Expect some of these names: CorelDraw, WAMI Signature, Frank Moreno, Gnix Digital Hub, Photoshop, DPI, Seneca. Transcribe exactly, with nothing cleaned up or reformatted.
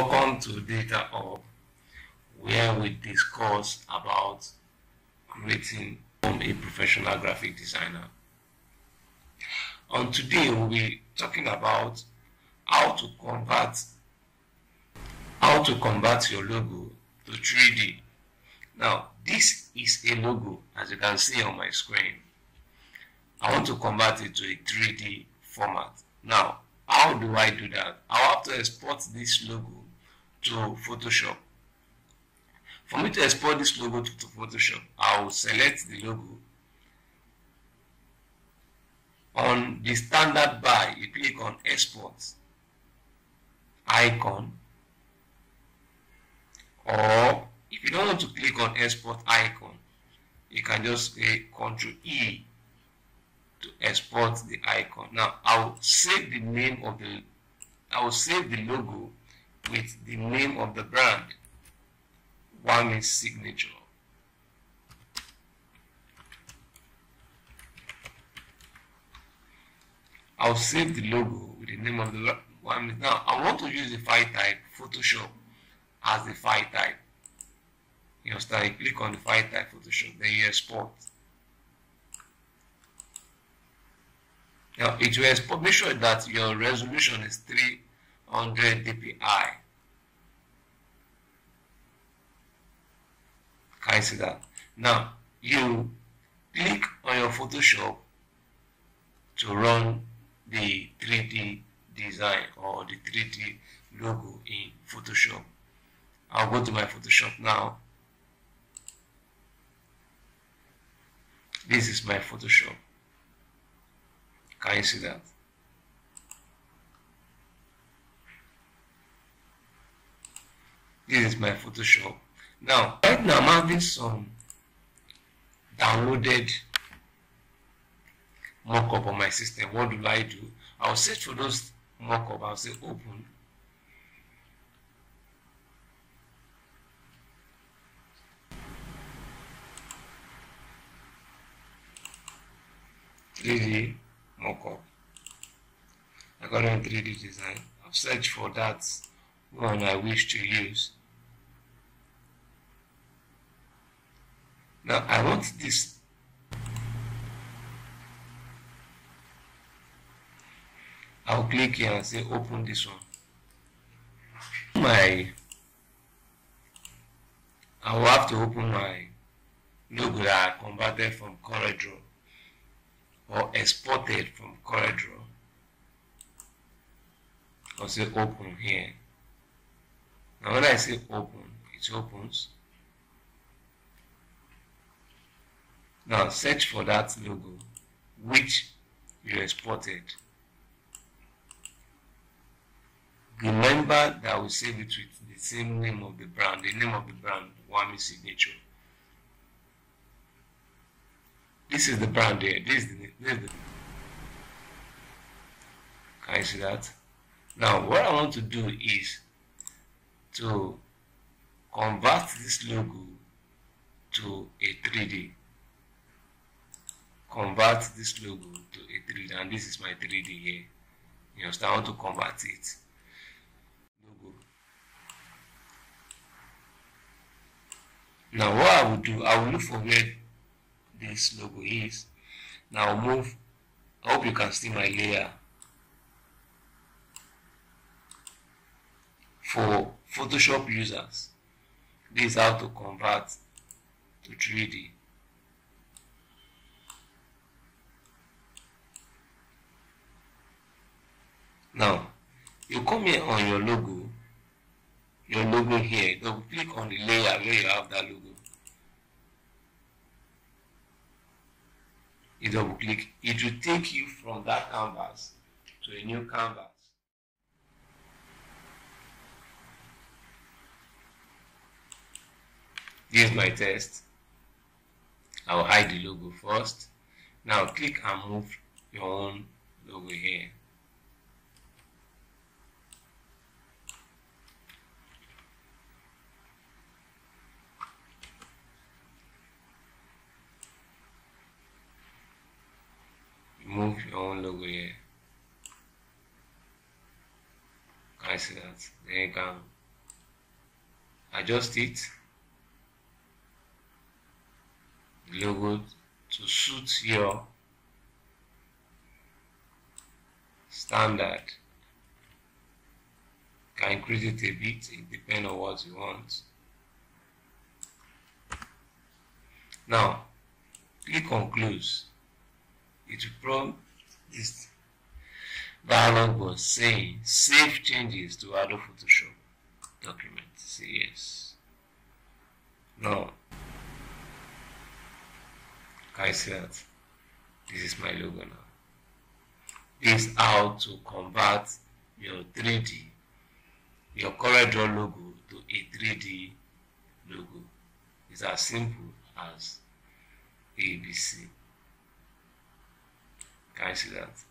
Welcome to Data Hub, where we discuss about creating from a professional graphic designer. And today we'll be talking about how to convert how to convert your logo to three D. Now, this is a logo, as you can see on my screen. I want to convert it to a three D format. Now, how do I do that? I'll have to export this logo to Photoshop. For me to export this logo to, to Photoshop, I'll select the logo. On the standard bar, you click on Export, Icon, or if you don't want to click on Export Icon, you can just click Control E to export the icon. Now, I'll save the name of the I'll save the logo with the name of the brand, WAMI Signature. I'll save the logo with the name of the WAMI. Now, I want to use the file type Photoshop as the file type. You understand? You click on the file type Photoshop, then you export. Now, it will export. Make sure that your resolution is three hundred D P I. Can you see that? Now, you click on your Photoshop to run the three D design or the three D logo in Photoshop. I'll go to my Photoshop now. This is my Photoshop. Can you see that? This is my Photoshop. Now, right now, I'm having some downloaded mockup on my system. What do I do? I'll search for those mockup. I'll say open. three D mockup. I got on three D design. I've searched for that one I wish to use. Now I want this. I'll click here and say open this one. My I will have to open my logo that I converted from CorelDraw, or exported from CorelDraw. I'll say open here. Now when I say open, it opens. Now search for that logo which you exported. Remember that we save it with the same name of the brand, the name of the brand, WAMI Signature. This is the brand here. This is the name. This is the... Can you see that? Now, what I want to do is to convert this logo to a three D. Convert this logo to a three D, and this is my three D here. You understand? I want to convert it. Logo. Now, what I will do, I will look for where this logo is. Now move. I hope you can see my layer. For Photoshop users, this is how to convert to three D. Now you come here on your logo, your logo here, double click on the layer where you have that logo. You double click, it will take you from that canvas to a new canvas. This is my test. I will hide the logo first. Now click and move your own logo here. Move your own logo here. Can I see that? Then you can adjust it, the logo to suit your standard. You can increase it a bit, it depends on what you want. Now click on close. It will prompt this dialog box saying save changes to Adobe Photoshop document. Say yes. Now I see that this is my logo now. This is how to convert your three D, your CorelDraw logo to a three D logo. It's as simple as A B C. Can you see that?